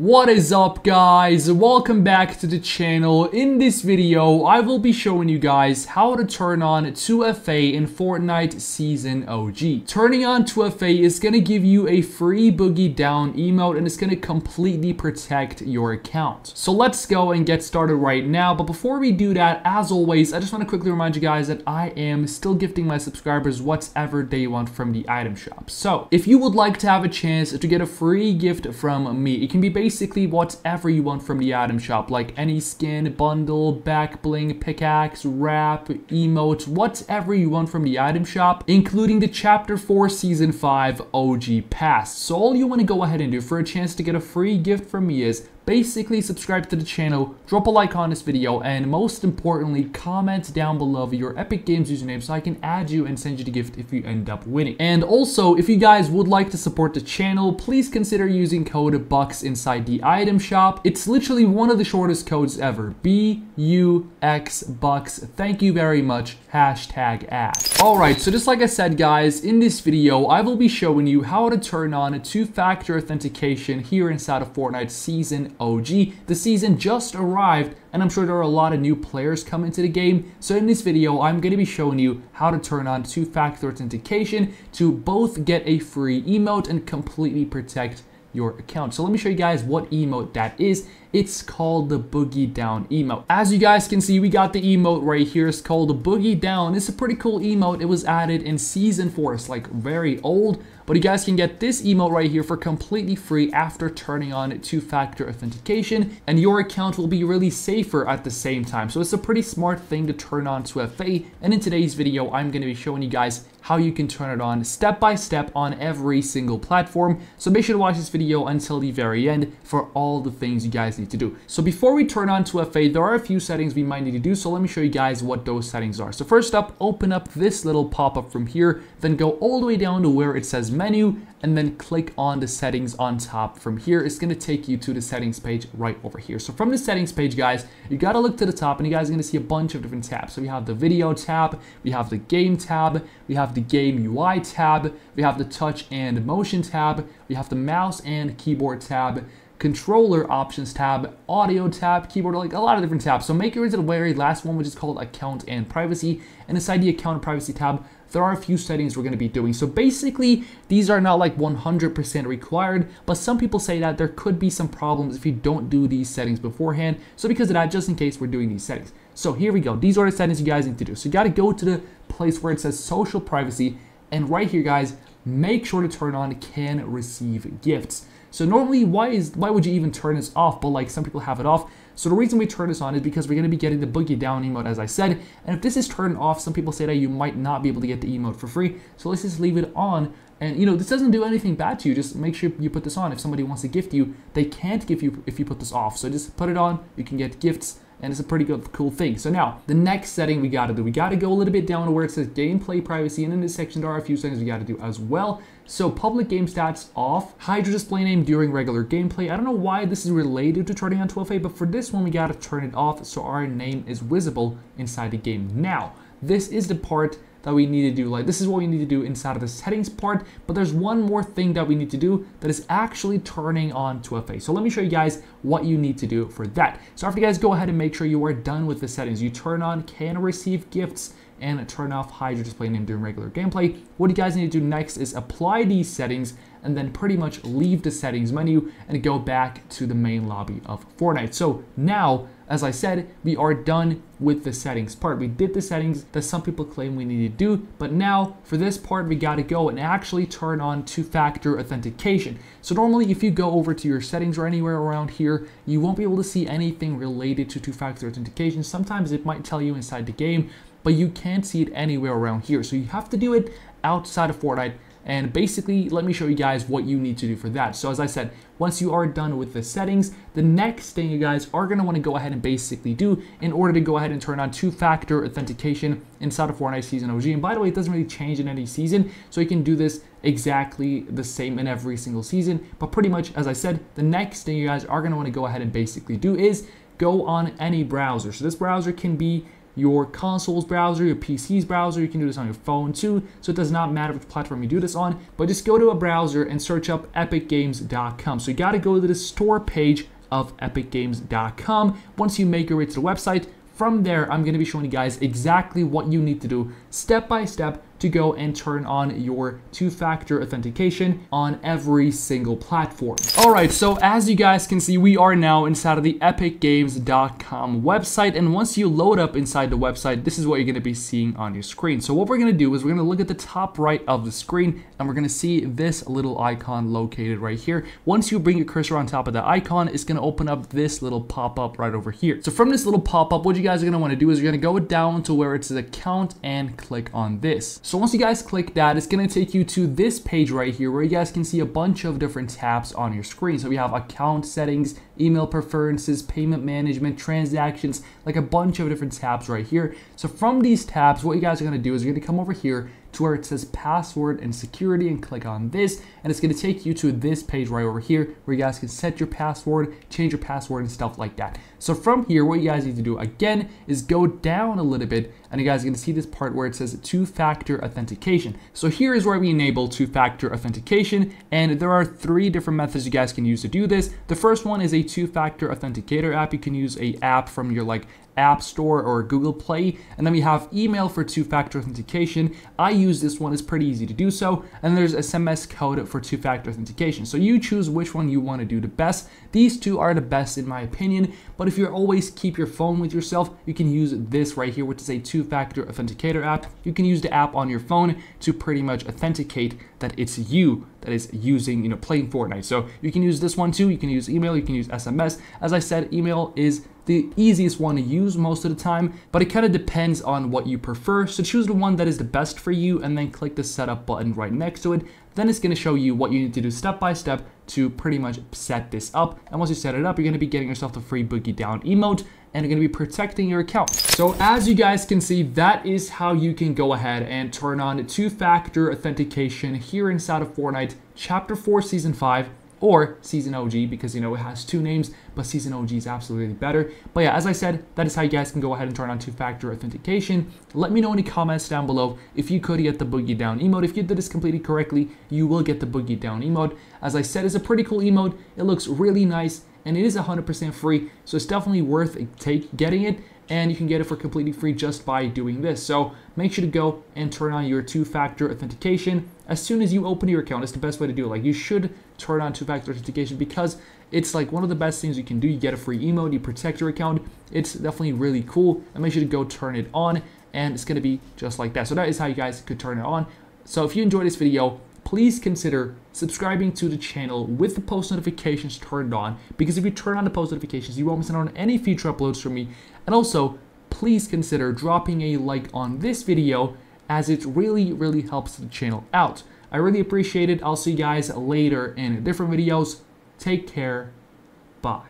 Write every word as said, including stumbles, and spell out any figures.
What is up, guys? Welcome back to the channel. In this video, I will be showing you guys how to turn on two F A in Fortnite Season O G. Turning on two F A is going to give you a free Boogie Down emote and it's going to completely protect your account. So let's go and get started right now. But before we do that, as always, I just want to quickly remind you guys that I am still gifting my subscribers whatever they want from the item shop. So if you would like to have a chance to get a free gift from me, it can be based basically whatever you want from the item shop, like any skin, bundle, back bling, pickaxe, wrap, emotes, whatever you want from the item shop, including the chapter four season five O G pass. So all you want to go ahead and do for a chance to get a free gift from me is basically subscribe to the channel, drop a like on this video, and most importantly, comment down below your Epic Games username so I can add you and send you the gift if you end up winning. And also, if you guys would like to support the channel, please consider using code BUX inside the item shop. It's literally one of the shortest codes ever, B U X, BUX. Thank you very much, hashtag ad. Alright, so just like I said, guys, in this video, I will be showing you how to turn on a two-factor authentication here inside of Fortnite Season O G. The season just arrived and I'm sure there are a lot of new players come into the game, so in this video I'm going to be showing you how to turn on two-factor authentication to both get a free emote and completely protect your account. So let me show you guys what emote that is. It's called the Boogie Down emote. As you guys can see, we got the emote right here. It's called the Boogie Down. It's a pretty cool emote. It was added in season four. It's like very old, but you guys can get this emote right here for completely free after turning on two-factor authentication, and your account will be really safer at the same time. So it's a pretty smart thing to turn on two F A, and in today's video I'm going to be showing you guys how you can turn it on step by step on every single platform. So make sure to watch this video until the very end for all the things you guys need to do. So before we turn on two F A, there are a few settings we might need to do, so let me show you guys what those settings are. So first up, open up this little pop-up from here, then go all the way down to where it says menu, and then click on the settings on top from here. It's gonna take you to the settings page right over here. So from the settings page, guys, you gotta look to the top and you guys are gonna see a bunch of different tabs. So we have the video tab, we have the game tab, we have the game U I tab, we have the touch and motion tab, we have the mouse and keyboard tab, controller options tab, audio tab, keyboard, like a lot of different tabs. So make your way to the very last one, which is called account and privacy. And inside the account and privacy tab, there are a few settings we're going to be doing. So basically, these are not like one hundred percent required, but some people say that there could be some problems if you don't do these settings beforehand. So because of that, just in case, we're doing these settings. So here we go. These are the settings you guys need to do. So you got to go to the place where it says social privacy, and right here, guys, make sure to turn on can receive gifts. So normally, why is why would you even turn this off? But like, some people have it off. So the reason we turn this on is because we're going to be getting the Boogie Down emote, as I said. And if this is turned off, some people say that you might not be able to get the emote for free. So let's just leave it on. And you know, this doesn't do anything bad to you. Just make sure you put this on. If somebody wants to gift you, they can't give you if you put this off. So just put it on. You can get gifts. And it's a pretty good, cool thing. So now, the next setting we gotta do, we gotta go a little bit down to where it says gameplay privacy, and in this section there are a few settings we gotta do as well. So public game stats off, hide your display name during regular gameplay. I don't know why this is related to turning on two F A, but for this one we gotta turn it off so our name is visible inside the game. Now, this is the part that we need to do, like this is what we need to do inside of the settings part, but there's one more thing that we need to do that is actually turning on two F A. So let me show you guys what you need to do for that. So after you guys go ahead and make sure you are done with the settings, you turn on can receive gifts and turn off hide your display name during regular gameplay. What you guys need to do next is apply these settings and then pretty much leave the settings menu and go back to the main lobby of Fortnite. So now, as I said, we are done with the settings part. We did the settings that some people claim we need to do, but now for this part, we gotta go and actually turn on two-factor authentication. So normally if you go over to your settings or anywhere around here, you won't be able to see anything related to two-factor authentication. Sometimes it might tell you inside the game, but you can't see it anywhere around here. So you have to do it outside of Fortnite. And basically, let me show you guys what you need to do for that. So as I said, once you are done with the settings, the next thing you guys are going to want to go ahead and basically do in order to go ahead and turn on two-factor authentication inside of Fortnite Season O G. And by the way, it doesn't really change in any season, so you can do this exactly the same in every single season. But pretty much, as I said, the next thing you guys are going to want to go ahead and basically do is go on any browser. So this browser can be your console's browser, your P C's browser. You can do this on your phone too, so it does not matter which platform you do this on, but just go to a browser and search up epic games dot com. So you got to go to the store page of epic games dot com once you make your way to the website. From there, I'm going to be showing you guys exactly what you need to do step by step to go and turn on your two-factor authentication on every single platform. All right, so as you guys can see, we are now inside of the epic games dot com website. And once you load up inside the website, this is what you're going to be seeing on your screen. So what we're going to do is we're going to look at the top right of the screen, and we're going to see this little icon located right here. Once you bring your cursor on top of that icon, it's going to open up this little pop-up right over here. So from this little pop-up, what you guys are going to want to do is you're going to go down to where it says account and click on this. So once you guys click that, it's going to take you to this page right here where you guys can see a bunch of different tabs on your screen. So we have account settings, email preferences, payment management, transactions, like a bunch of different tabs right here. So from these tabs, what you guys are going to do is you're going to come over here to where it says password and security and click on this, and it's going to take you to this page right over here where you guys can set your password, change your password and stuff like that. So from here, what you guys need to do again is go down a little bit, and you guys are going to see this part where it says two-factor authentication. So here is where we enable two-factor authentication, and there are three different methods you guys can use to do this. The first one is a two-factor authenticator app. You can use a app from your like App Store or Google Play, and then we have email for two-factor authentication. I use this one, it's pretty easy to do so, and there's S M S code for two-factor authentication. So you choose which one you want to do the best. These two are the best in my opinion, but if you always keep your phone with yourself, you can use this right here, which is a two-factor authenticator app. You can use the app on your phone to pretty much authenticate that it's you that is using, you know, playing Fortnite. So you can use this one too, you can use email, you can use S M S. As I said, email is the easiest one to use most of the time, but it kind of depends on what you prefer. So choose the one that is the best for you and then click the setup button right next to it. Then it's going to show you what you need to do step by step to pretty much set this up. And once you set it up, you're going to be getting yourself the free Boogie Down emote, and you're going to be protecting your account. So as you guys can see, that is how you can go ahead and turn on two-factor authentication here inside of Fortnite Chapter four Season five. Or Season O G, because you know it has two names, but Season O G is absolutely better. But yeah, as I said, that is how you guys can go ahead and turn on two-factor authentication. Let me know in the comments down below if you could get the Boogie Down emote. If you did this completely correctly, you will get the Boogie Down emote. As I said, it's a pretty cool emote. It looks really nice, and it is one hundred percent free, so it's definitely worth a take getting it. And you can get it for completely free just by doing this. So make sure to go and turn on your two-factor authentication as soon as you open your account. It's the best way to do it. Like, you should turn on two-factor authentication because it's like one of the best things you can do. You get a free emote, you protect your account. It's definitely really cool, and make sure to go turn it on, and it's gonna be just like that. So that is how you guys could turn it on. So if you enjoyed this video, please consider subscribing to the channel with the post notifications turned on, because if you turn on the post notifications, you won't miss out on any future uploads from me. And also, please consider dropping a like on this video, as it really, really helps the channel out. I really appreciate it. I'll see you guys later in different videos. Take care. Bye.